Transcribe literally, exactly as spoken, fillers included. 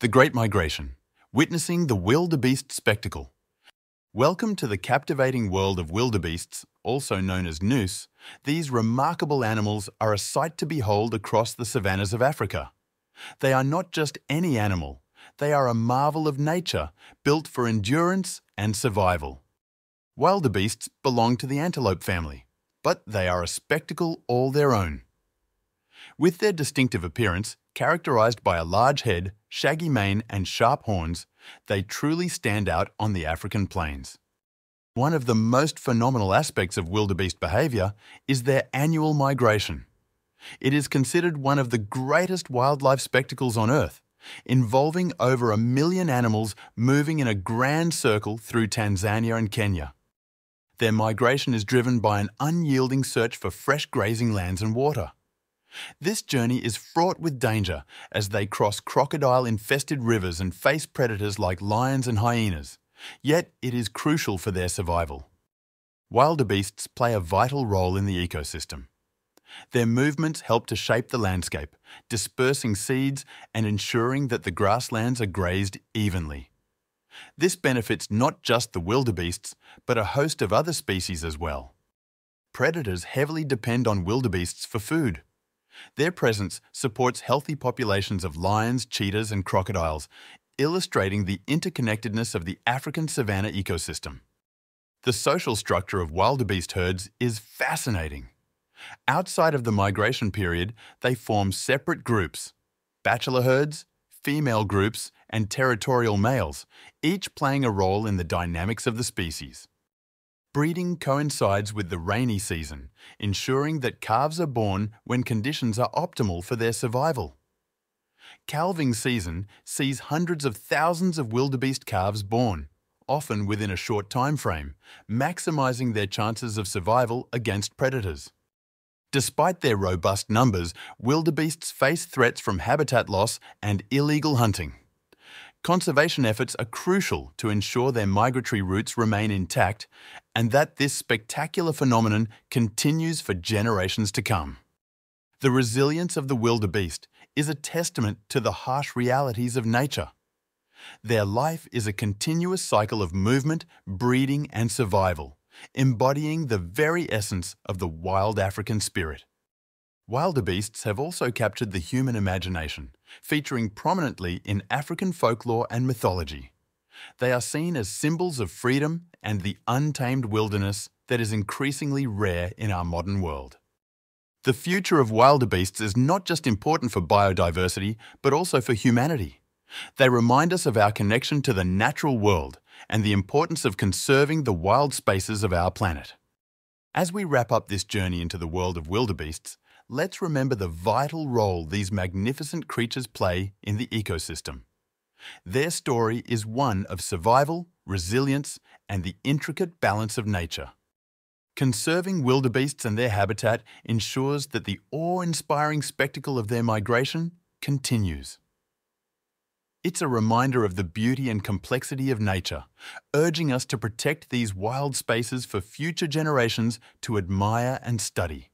The Great Migration, witnessing the wildebeest spectacle. Welcome to the captivating world of wildebeests, also known as gnus. These remarkable animals are a sight to behold across the savannas of Africa. They are not just any animal, they are a marvel of nature, built for endurance and survival. Wildebeests belong to the antelope family, but they are a spectacle all their own. With their distinctive appearance, characterized by a large head, shaggy mane and sharp horns, they truly stand out on the African plains. One of the most phenomenal aspects of wildebeest behavior is their annual migration. It is considered one of the greatest wildlife spectacles on Earth, involving over a million animals moving in a grand circle through Tanzania and Kenya. Their migration is driven by an unyielding search for fresh grazing lands and water. This journey is fraught with danger as they cross crocodile-infested rivers and face predators like lions and hyenas, yet it is crucial for their survival. Wildebeests play a vital role in the ecosystem. Their movements help to shape the landscape, dispersing seeds and ensuring that the grasslands are grazed evenly. This benefits not just the wildebeests, but a host of other species as well. Predators heavily depend on wildebeests for food. Their presence supports healthy populations of lions, cheetahs and crocodiles, illustrating the interconnectedness of the African savanna ecosystem. The social structure of wildebeest herds is fascinating. Outside of the migration period, they form separate groups: bachelor herds, female groups and territorial males, each playing a role in the dynamics of the species. Breeding coincides with the rainy season, ensuring that calves are born when conditions are optimal for their survival. Calving season sees hundreds of thousands of wildebeest calves born, often within a short time frame, maximizing their chances of survival against predators. Despite their robust numbers, wildebeests face threats from habitat loss and illegal hunting. Conservation efforts are crucial to ensure their migratory routes remain intact and that this spectacular phenomenon continues for generations to come. The resilience of the wildebeest is a testament to the harsh realities of nature. Their life is a continuous cycle of movement, breeding and survival, embodying the very essence of the wild African spirit. Wildebeests have also captured the human imagination, featuring prominently in African folklore and mythology. They are seen as symbols of freedom and the untamed wilderness that is increasingly rare in our modern world. The future of wildebeests is not just important for biodiversity, but also for humanity. They remind us of our connection to the natural world and the importance of conserving the wild spaces of our planet. As we wrap up this journey into the world of wildebeests, let's remember the vital role these magnificent creatures play in the ecosystem. Their story is one of survival, resilience, and the intricate balance of nature. Conserving wildebeests and their habitat ensures that the awe-inspiring spectacle of their migration continues. It's a reminder of the beauty and complexity of nature, urging us to protect these wild spaces for future generations to admire and study.